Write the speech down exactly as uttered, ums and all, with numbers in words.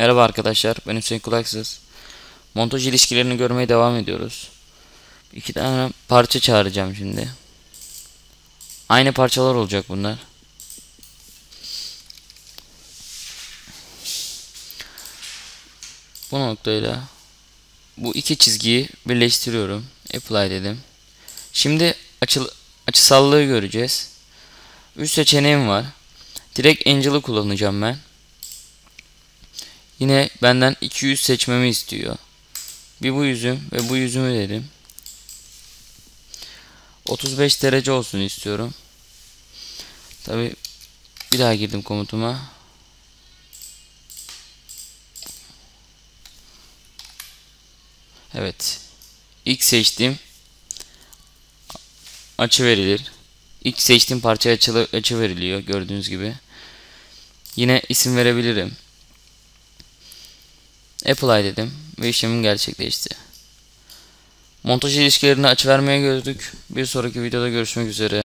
Merhaba arkadaşlar, ben Hüseyin Kulaksız. Montaj ilişkilerini görmeye devam ediyoruz. İki tane parça çağıracağım şimdi. Aynı parçalar olacak bunlar. Bu noktayla bu iki çizgiyi birleştiriyorum. Apply dedim. Şimdi açı, açısallığı göreceğiz. Üç seçeneğim var. Direkt Angel'ı kullanacağım ben. Yine benden iki yüz seçmemi istiyor. Bir bu yüzüm ve bu yüzümü dedim. otuz beş derece olsun istiyorum. Tabi bir daha girdim komutuma. Evet. İlk seçtiğim açı verilir. İlk seçtiğim parça açı, açı veriliyor gördüğünüz gibi. Yine isim verebilirim. Apply dedim ve işlemim gerçekleşti. Montaj ilişkilerini açıvermeye gördük. Bir sonraki videoda görüşmek üzere.